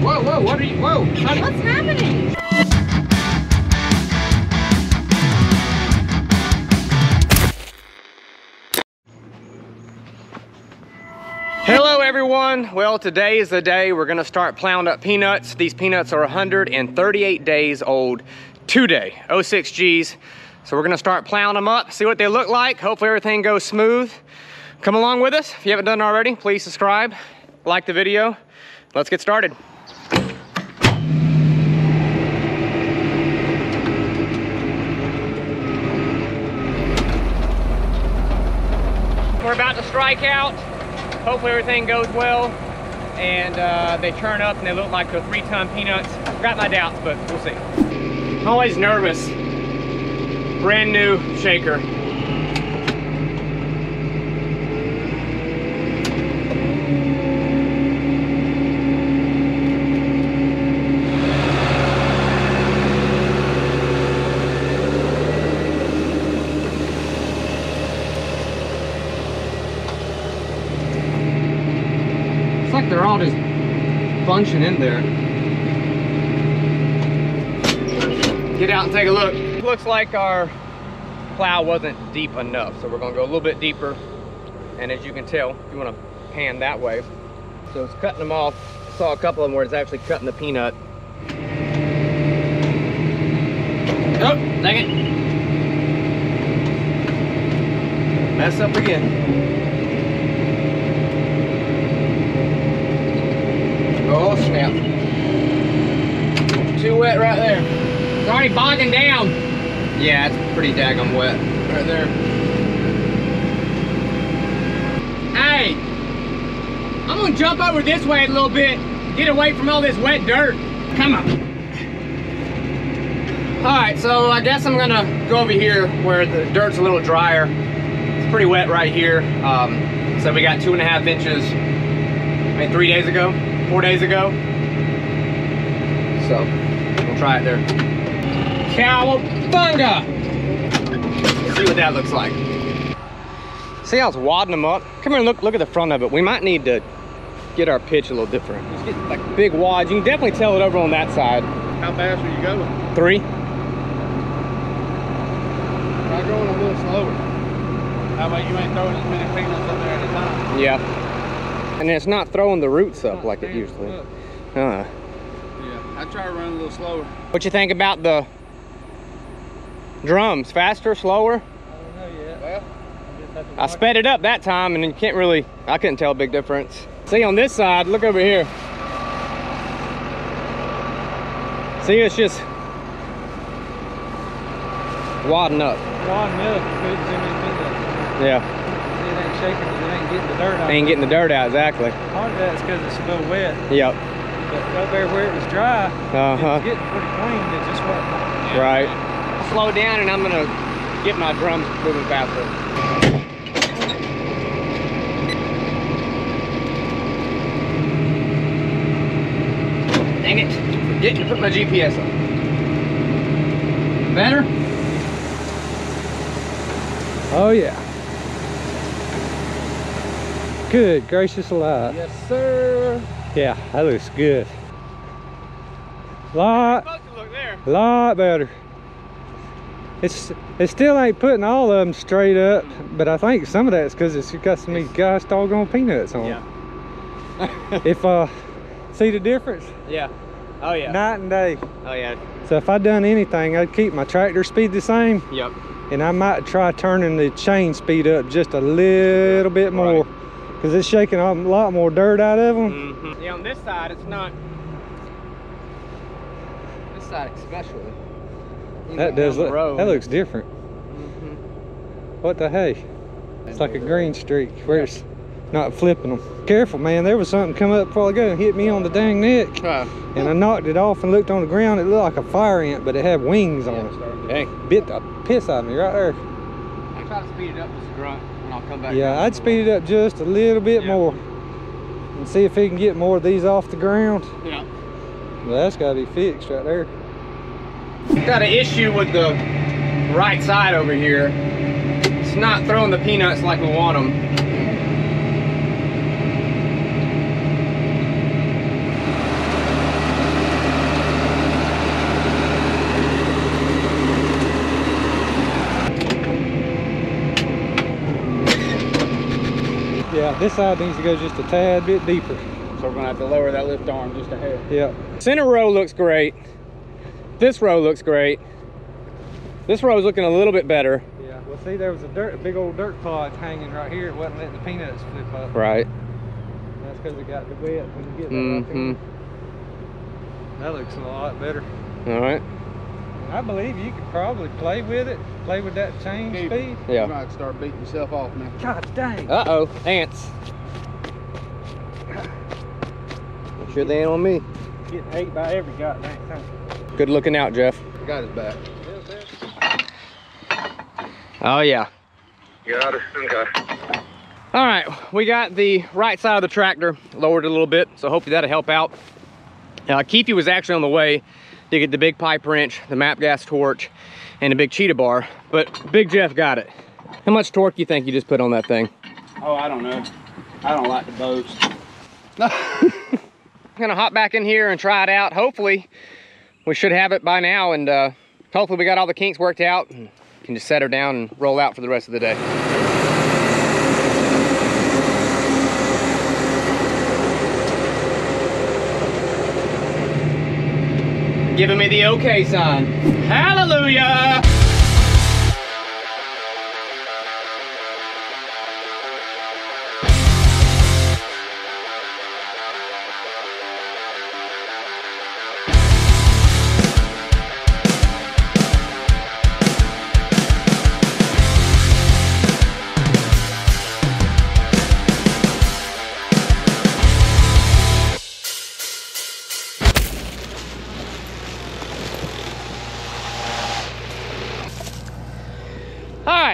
whoa, what are you, whoa, honey. What's happening? Hello everyone. Well, today is the day we're gonna start plowing up peanuts. These peanuts are 138 days old today, 06Gs. So we're gonna start plowing them up, see what they look like. Hopefully everything goes smooth. Come along with us. If you haven't done it already, please subscribe, like the video. Let's get started. We're about to strike out. Hopefully everything goes well and they turn up and they look like they're 3-ton peanuts. Got my doubts, but we'll see. I'm always nervous. Brand new shaker. They're all just bunching in there. Get out and take a look. Looks like our plow wasn't deep enough, so we're gonna go a little bit deeper. And as you can tell, if you wanna pan that way. So it's cutting them off. I saw a couple of them where it's actually cutting the peanut. Oh, dang it. Mess up again. Oh snap. Too wet right there. It's already bogging down. Yeah, it's pretty daggum wet right there. Hey, I'm gonna jump over this way a little bit. Get away from all this wet dirt. Come on. All right, so I guess I'm gonna go over here where the dirt's a little drier. It's pretty wet right here. So we got 2.5 inches, I mean, 3 days ago. 4 days ago. So, we'll try it there. Cowabunga! Let's see what that looks like. See how it's wadding them up? Come here and look at the front of it. We might need to get our pitch a little different. Just get like big wads. You can definitely tell it over on that side. How fast are you going? 3. Try going a little slower. That way you ain't throwing as many peanuts in there at a time. Yeah. And it's not throwing the roots up like it usually. Yeah, I try to run a little slower. What you think about the drums? Faster, slower? I don't know yet. Well, I sped it up that time and you can't really, I couldn't tell a big difference. See on this side, look over here. See, it's just wadding up. Wadding up. Yeah. Shaking because it ain't getting the dirt out. Ain't getting the dirt out, exactly. Part of that's because it's still wet. Yep. But over where it was dry, it's getting pretty clean. It just wasn't. Yeah. Right. I'll slow down and I'm going to get my drums moving faster. Dang it. Forgetting to put my GPS on. Better? Oh, yeah. Good gracious alive. Yes, sir. Yeah, that looks good. Lot better. It still ain't putting all of them straight up, but I think some of that's because it's got some of these gosh doggone peanuts on. Yeah. If see the difference? Yeah. Oh yeah. Night and day. Oh yeah. So if I'd done anything, I'd keep my tractor speed the same. Yep. And I might try turning the chain speed up just a little bit more. Right. Because it's shaking a lot more dirt out of them. Mm-hmm. Yeah, on this side, it's not. This side especially. That does look, that looks different. Mm-hmm. What the hey? It's like a green streak where it's not flipping them. Careful, man. There was something come up a while ago and hit me on the dang neck. And I knocked it off and looked on the ground. It looked like a fire ant, but it had wings on it. Dang. Bit the piss out of me right there. I try to speed it up just a grunt. I'll come back. Yeah, I'd speed it up just a little bit more and see if he can get more of these off the ground. Yeah. Well, that's got to be fixed right there. Got an issue with the right side over here. It's not throwing the peanuts like we want them. This side needs to go just a tad bit deeper. So we're gonna have to lower that lift arm just a hair. Yep. Center row looks great. This row looks great. This row is looking a little bit better. Yeah, well see, there was a big old dirt pod hanging right here. It wasn't letting the peanuts flip up. Right. And that's because it got the wet when you get that up here. That looks a lot better. All right. I believe you could probably play with it. Play with that change speed. Yeah. You might start beating yourself off now. God dang. Uh-oh, ants. I'm sure they ain't on me. Getting ate by every goddamn thing. Good looking out, Jeff. Got his back. Oh yeah. Got her. Okay. All right, we got the right side of the tractor lowered a little bit, so hopefully that'll help out. Keithy was actually on the way to get the big pipe wrench, the map gas torch, and a big cheetah bar, but Big Jeff got it. How much torque do you think you just put on that thing? Oh, I don't know. I don't like to boast. I'm gonna hop back in here and try it out. Hopefully, we should have it by now, and hopefully we got all the kinks worked out and can just set her down and roll out for the rest of the day. Giving me the okay sign. Hallelujah!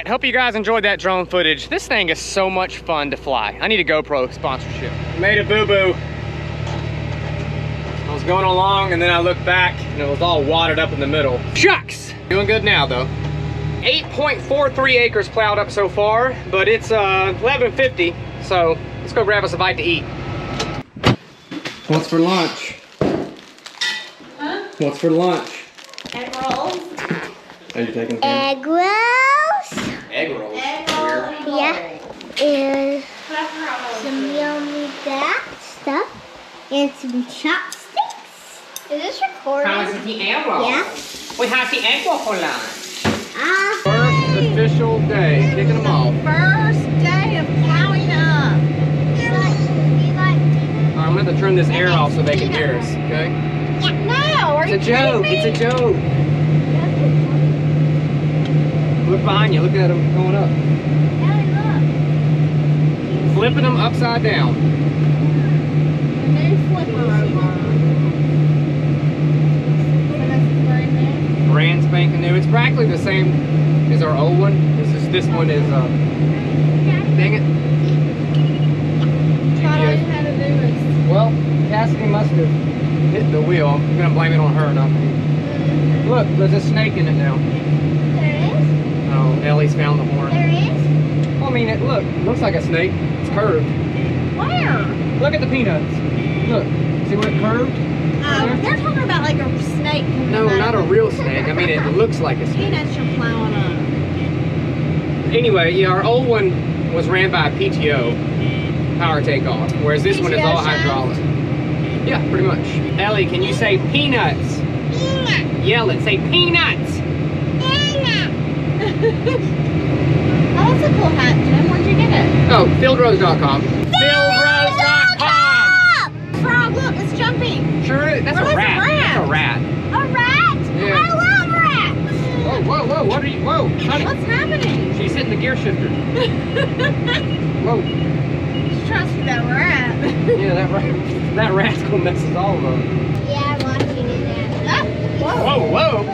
Hope you guys enjoyed that drone footage. This thing is so much fun to fly. I need a GoPro sponsorship. Made a boo-boo. I was going along and then I looked back and it was all wadded up in the middle. Shucks! Doing good now though. 8.43 acres plowed up so far, but it's 11:50, so let's go grab us a bite to eat. What's for lunch? Huh? What's for lunch? Egg rolls. Are you taking egg rolls? Egg rolls. Egg rolls. Yeah. And some yummy black stuff. And some chopsticks. Is this recording? How is the egg roll? Yeah. We have the egg roll for lunch. First official day. Kicking them off. First day of plowing up. Alright, I'm going to have to turn this air off so they can hear us, okay? Yeah. No, are you kidding me? It's a joke. It's a joke. Look behind you, look at them going up. Ellie, look. Flipping them upside down. Brand spanking new. It's practically the same as our old one. This one is, dang it. How do I know how to do this? Well, Cassidy must have hit the wheel. I'm gonna blame it on her, not me. Look, there's a snake in it now. Oh, Ellie's found the horn. There is? Well, I mean, it looks like a snake. It's curved. Where? Look at the peanuts. Look. See where it curved? They're talking about like a snake. No, not a real snake. I mean, it looks like a snake. Peanuts are plowing up. Anyway, yeah, our old one was ran by a PTO, power takeoff, whereas this one is all hydraulic. Yeah, pretty much. Ellie, can you say peanuts? Peanuts. Yell it. Say peanuts. Oh, that's a cool hat, Jim. Where'd you get it? Oh, fieldrows.com. Fieldrows.com! Frog, look, it's jumping. Sure is. That's a rat. That's a rat. A rat? Yeah. I love rats! Whoa, whoa, whoa, what are you, whoa, honey. What's happening? She's hitting the gear shifter. Whoa. She trusts that rat. Yeah, that rat's gonna mess us all up. Yeah, I'm watching it now. Oh, whoa, whoa.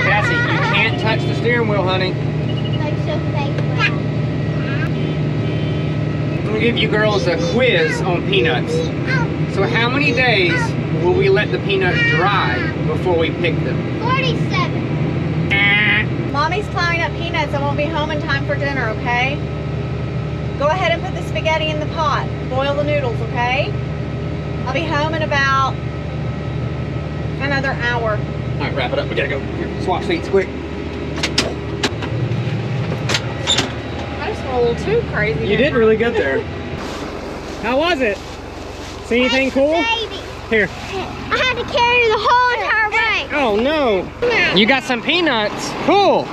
Cassie, you can't touch the steering wheel, honey. I'm gonna give you girls a quiz on peanuts. So how many days will we let the peanuts dry before we pick them? 47. Mommy's plowing up peanuts. I won't be home in time for dinner, okay? Go ahead and put the spaghetti in the pot. Boil the noodles, okay? I'll be home in about another hour. All right, wrap it up. We gotta go. Here, swap seats quick. I just whole too crazy. You did really good there. How was it? See anything cool? Here. I had to carry the whole entire way. Oh no. You got some peanuts. Cool.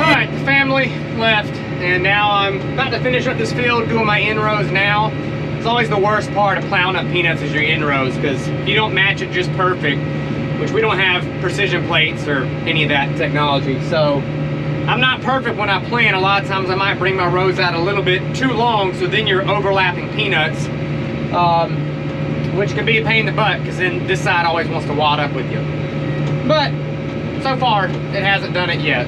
Alright, the family left, and now I'm about to finish up this field, doing my in rows now. It's always the worst part of plowing up peanuts is your in rows, because if you don't match it just perfect, which we don't have precision plates or any of that technology, so I'm not perfect when I plant. A lot of times I might bring my rows out a little bit too long, so then you're overlapping peanuts, which can be a pain in the butt, because then this side always wants to wad up with you. But so far, it hasn't done it yet.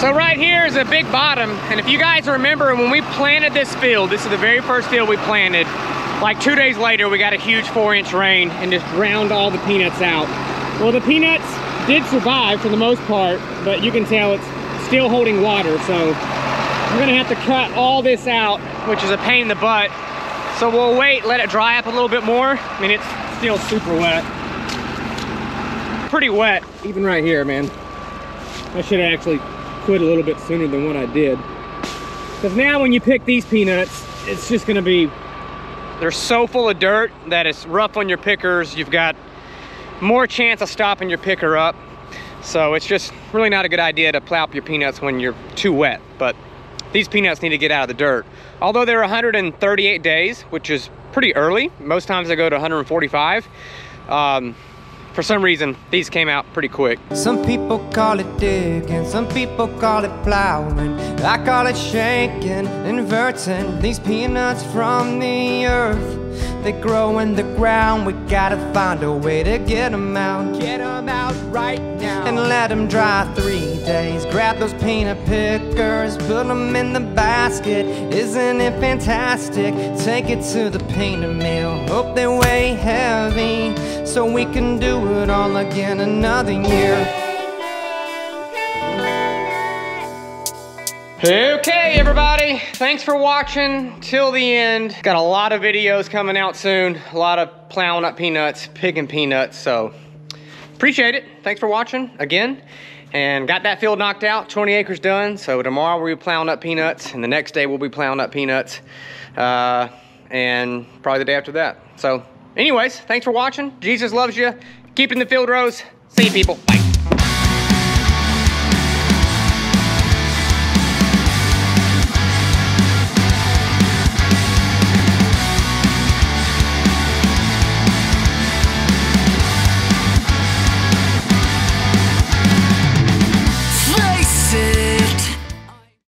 So right here is a big bottom, and if you guys remember, when we planted this field, this is the very first field we planted, like 2 days later we got a huge 4-inch rain and just drowned all the peanuts out. Well, the peanuts did survive for the most part, but you can tell it's still holding water, so we're gonna have to cut all this out, which is a pain in the butt. So we'll wait, let it dry up a little bit more. I mean, it's still super wet. Pretty wet, even right here, man. I should have actually quit a little bit sooner than what I did, because now when you pick these peanuts, it's just gonna be, they're so full of dirt that it's rough on your pickers. You've got more chance of stopping your picker up, so it's just really not a good idea to plow up your peanuts when you're too wet. But these peanuts need to get out of the dirt. Although they're 138 days, which is pretty early, most times they go to 145. For some reason, these came out pretty quick. Some people call it digging, some people call it plowing. I call it shanking, inverting. These peanuts from the earth, they grow in the ground. We gotta find a way to get them out right now. And let them dry 3 days. Grab those peanut pickers, put them in the basket. Isn't it fantastic? Take it to the peanut mill. Hope they weigh heavy, so we can do it all again another year. Okay, everybody, thanks for watching till the end. Got a lot of videos coming out soon, a lot of plowing up peanuts, picking peanuts, so appreciate it. Thanks for watching again. And got that field knocked out, 20 acres done, so tomorrow we'll be plowing up peanuts, and the next day we'll be plowing up peanuts, and probably the day after that. So anyways, thanks for watching. Jesus loves you. Keep in the field rows. See you, people. Bye.